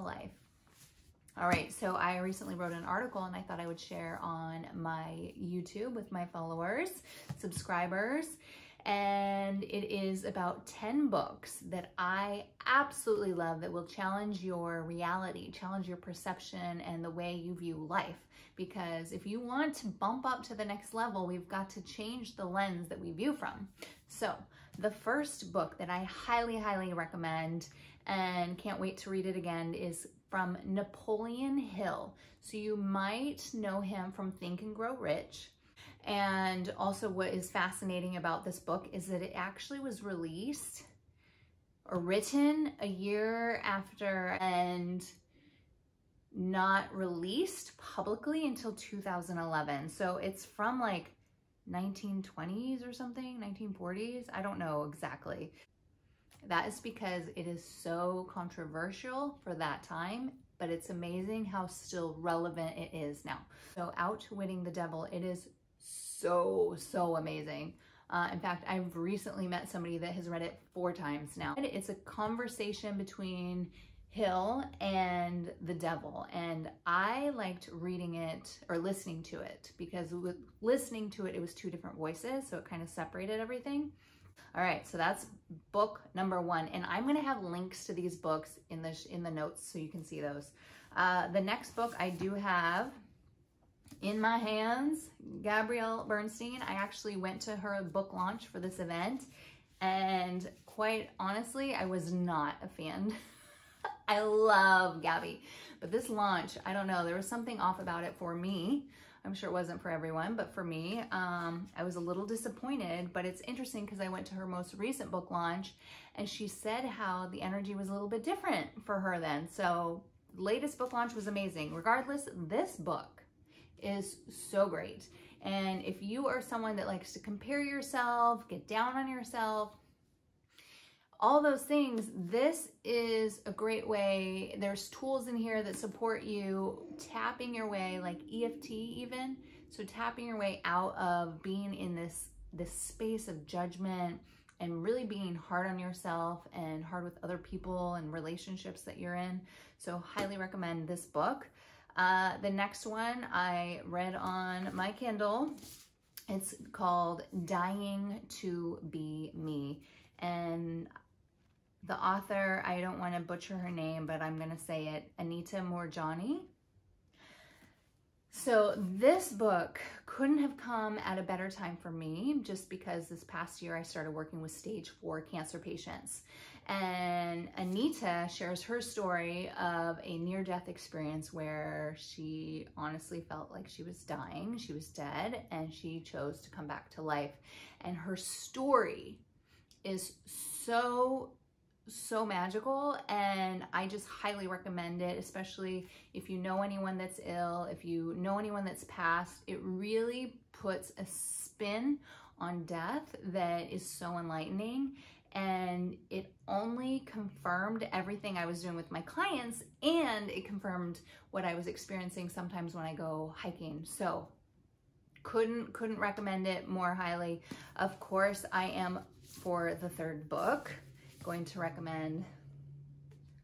life. All right, so I recently wrote an article and I thought I would share on my YouTube with my followers, subscribers, and it is about 10 books that I absolutely love that will challenge your reality, challenge your perception and the way you view life. Because if you want to bump up to the next level, we've got to change the lens that we view from. So the first book that I highly, highly recommend and can't wait to read it again is from Napoleon Hill. So you might know him from Think and Grow Rich. And also what is fascinating about this book is that it actually was released or written a year after and not released publicly until 2011. So it's from like 1920s or something, 1940s. I don't know exactly. That is because it is so controversial for that time, but it's amazing how still relevant it is now. So Outwitting the Devil, it is so amazing. In fact, I've recently met somebody that has read it 4 times now. It's a conversation between Hill and the devil, and I liked reading it or listening to it because with listening to it, it was 2 different voices, so it kind of separated everything. All right, so that's book number 1, and I'm gonna have links to these books in the notes so you can see those. The next book I do have in my hands, Gabrielle Bernstein. I actually went to her book launch for this event, and quite honestly, I was not a fan. I love Gabby, but this launch, I don't know, there was something off about it for me. I'm sure it wasn't for everyone, but for me, I was a little disappointed, but it's interesting because I went to her most recent book launch and she said how the energy was a little bit different for her then. So latest book launch was amazing. Regardless, this book is so great. And if you are someone that likes to compare yourself, get down on yourself, all those things, this is a great way. There's tools in here that support you tapping your way, like EFT even. So tapping your way out of being in this space of judgment and really being hard on yourself and hard with other people and relationships that you're in. So highly recommend this book. The next one I read on my Kindle. It's called Dying to Be Me. And the author, I don't want to butcher her name, but I'm going to say it, Anita Morjani. So this book couldn't have come at a better time for me just because this past year I started working with stage 4 cancer patients. And Anita shares her story of a near-death experience where she honestly felt like she was dying, she was dead, and she chose to come back to life. And her story is so magical, and I just highly recommend it, especially if you know anyone that's ill, if you know anyone that's passed. It really puts a spin on death that is so enlightening, and it only confirmed everything I was doing with my clients, and it confirmed what I was experiencing sometimes when I go hiking. So couldn't recommend it more highly. Of course, I am, for the 3rd book, going to recommend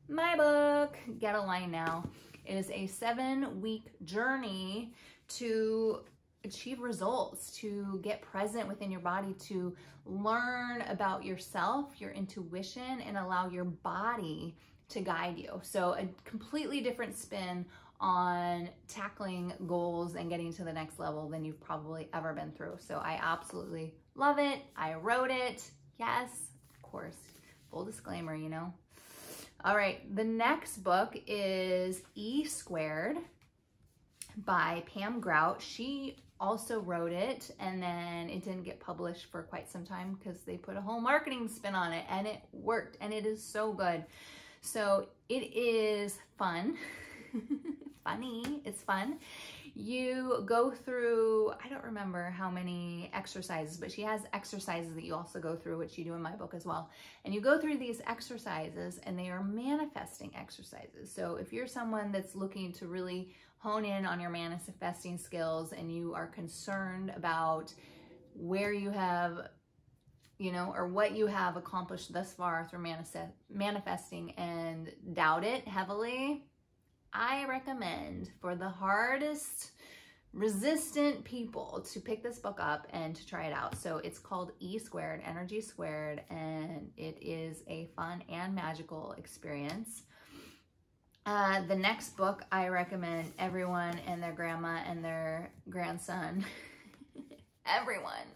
my book, Get Aligned Now. It is a 7-week journey to achieve results, to get present within your body, to learn about yourself, your intuition, and allow your body to guide you. So a completely different spin on tackling goals and getting to the next level than you've probably ever been through. So I absolutely love it. I wrote it. Yes, of course. Full disclaimer, you know. All right, the next book is E Squared by Pam Grout. She also wrote it, and then it didn't get published for quite some time because they put a whole marketing spin on it, and it worked, and it is so good. So it is fun. Funny, it's fun. You go through, I don't remember how many exercises, but she has exercises that you also go through, which you do in my book as well. And you go through these exercises, and they are manifesting exercises. So if you're someone that's looking to really hone in on your manifesting skills and you are concerned about where you have you know, or what you have accomplished thus far through manifesting and doubt it heavily, I recommend for the hardest, resistant people to pick this book up and to try it out. So it's called E Squared, Energy Squared, and it is a fun and magical experience. The next book I recommend everyone and their grandma and their grandson, everyone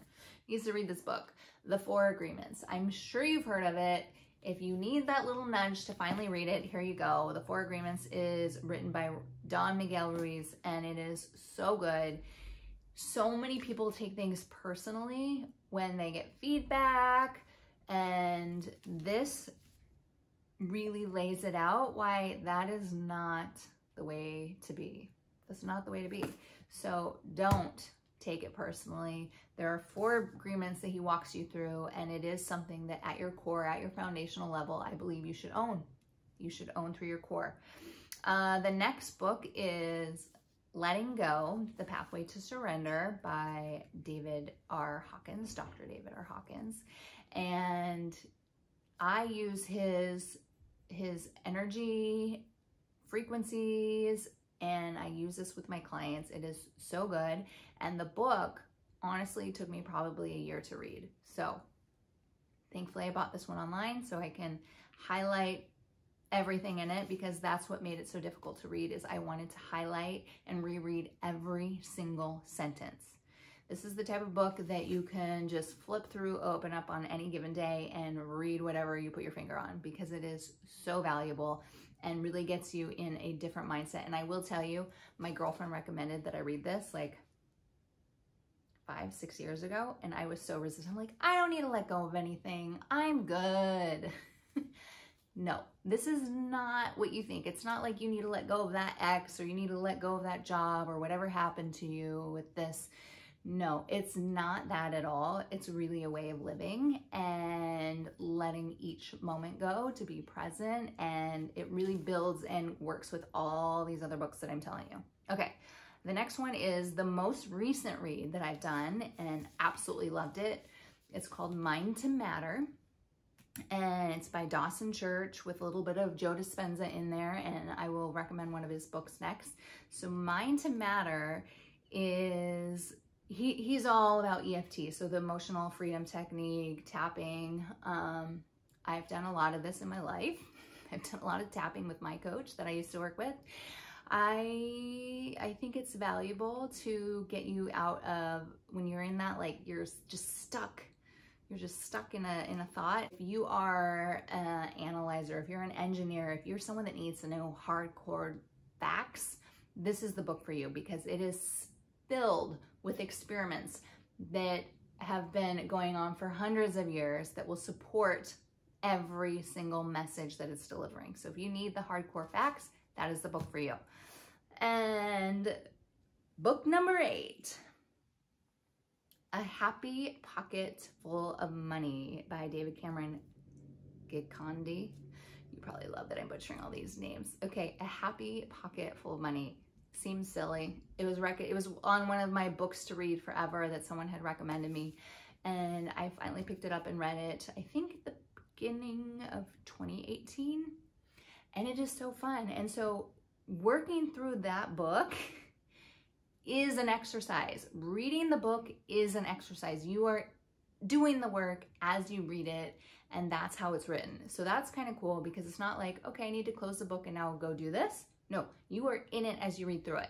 needs to read this book, The Four Agreements. I'm sure you've heard of it. If you need that little nudge to finally read it, here you go. The Four Agreements is written by Don Miguel Ruiz, and it is so good. So many people take things personally when they get feedback, and this really lays it out why that is not the way to be. That's not the way to be. So don't take it personally. There are four agreements that he walks you through, and it is something that at your core, at your foundational level, I believe you should own. You should own through your core. The next book is Letting Go: The Pathway to Surrender by David R. Hawkins, Dr. David R. Hawkins. And I use his energy frequencies, and I use this with my clients. It is so good. And the book honestly took me probably a year to read. So thankfully I bought this one online so I can highlight everything in it, because that's what made it so difficult to read, is I wanted to highlight and reread every single sentence. This is the type of book that you can just flip through, open up on any given day, and read whatever you put your finger on, because it is so valuable and really gets you in a different mindset. And I will tell you, my girlfriend recommended that I read this like 5-6 years ago, and I was so resistant. I'm like, I don't need to let go of anything. I'm good. No, this is not what you think. It's not like you need to let go of that ex, or you need to let go of that job, or whatever happened to you with this. No, it's not that at all. It's really a way of living and letting each moment go to be present, and it really builds and works with all these other books that I'm telling you. Okay, the next one is the most recent read that I've done and absolutely loved it. It's called Mind to Matter, and it's by Dawson Church with a little bit of Joe Dispenza in there, and I will recommend one of his books next. So Mind to Matter is... He's all about EFT, so the emotional freedom technique, tapping. I've done a lot of this in my life. I've done a lot of tapping with my coach that I used to work with. I think it's valuable to get you out of when you're in that, like, you're just stuck. You're just stuck in a thought. If you are an analyzer, if you're an engineer, if you're someone that needs to know hardcore facts, this is the book for you, because it is filled with experiments that have been going on for hundreds of years that will support every single message that it's delivering. So if you need the hardcore facts, that is the book for you. And book number 8, A Happy Pocket Full of Money by David Cameron Gicondi. You probably love that I'm butchering all these names. Okay, A Happy Pocket Full of Money. Seems silly. It was on one of my books to read forever that someone had recommended me, and I finally picked it up and read it, I think at the beginning of 2018, and it is so fun. And so working through that book is an exercise. Reading the book is an exercise. You are doing the work as you read it, and that's how it's written. So that's kind of cool, because it's not like, okay, I need to close the book and now go do this. No, you are in it as you read through it.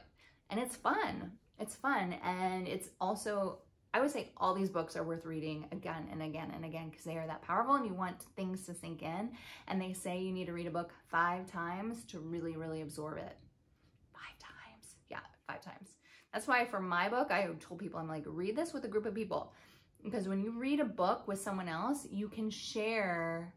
And it's fun. It's fun. And it's also, I would say all these books are worth reading again and again and again, because they are that powerful and you want things to sink in. And they say you need to read a book 5 times to really, really absorb it. 5 times. Yeah, 5 times. That's why for my book, I told people, I'm like, read this with a group of people. Because when you read a book with someone else, you can share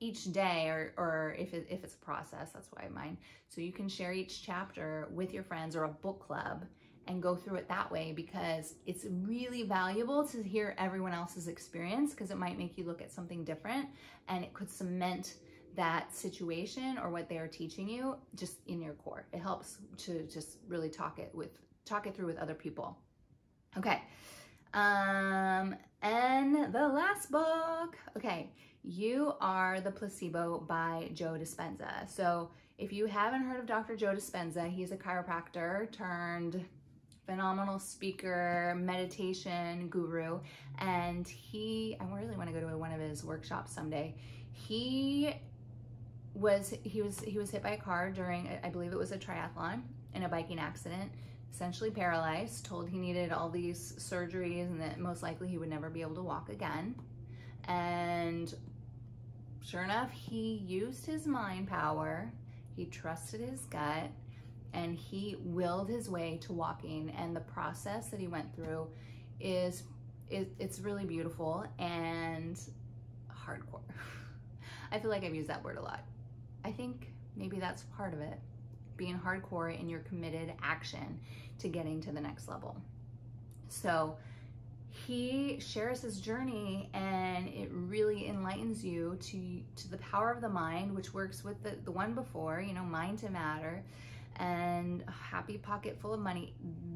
each day, or if it's a process, that's why mine. So you can share each chapter with your friends or a book club and go through it that way, because it's really valuable to hear everyone else's experience, because it might make you look at something different, and it could cement that situation or what they are teaching you just in your core. It helps to just really talk it through with other people. Okay. And the last book, okay, You Are the Placebo by Joe Dispenza. So if you haven't heard of Dr. Joe Dispenza, he's a chiropractor turned phenomenal speaker, meditation guru, and I really want to go to one of his workshops someday. He was hit by a car during, I believe it was a triathlon, in a biking accident, essentially paralyzed, told he needed all these surgeries and that most likely he would never be able to walk again. And sure enough, he used his mind power, he trusted his gut, and he willed his way to walking. And the process that he went through it's really beautiful and hardcore. I feel like I've used that word a lot. I think maybe that's part of it, being hardcore in your committed action to getting to the next level. So he shares his journey, and it really enlightens you to the power of the mind, which works with the one before, you know, Mind to Matter, and A Happy Pocket Full of Money.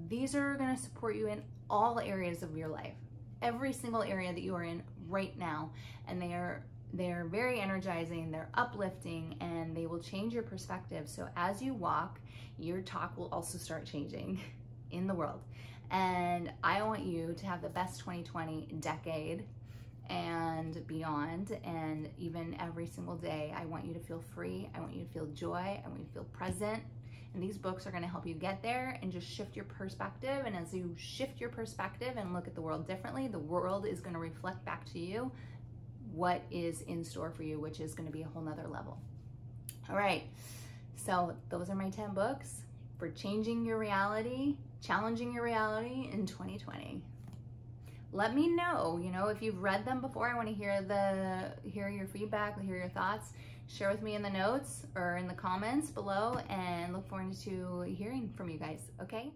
These are gonna support you in all areas of your life, every single area that you are in right now. And they're very energizing, they're uplifting, and they will change your perspective. So as you walk, your talk will also start changing in the world. And I want you to have the best 2020 decade and beyond, and even every single day, I want you to feel free, I want you to feel joy, I want you to feel present. And these books are going to help you get there and just shift your perspective. And as you shift your perspective and look at the world differently, the world is going to reflect back to you what is in store for you, which is going to be a whole nother level. All right. So those are my 10 books for changing your reality, challenging your reality in 2020. Let me know, you know, if you've read them before. I want to hear your feedback, hear your thoughts. Share with me in the notes or in the comments below, and look forward to hearing from you guys, okay?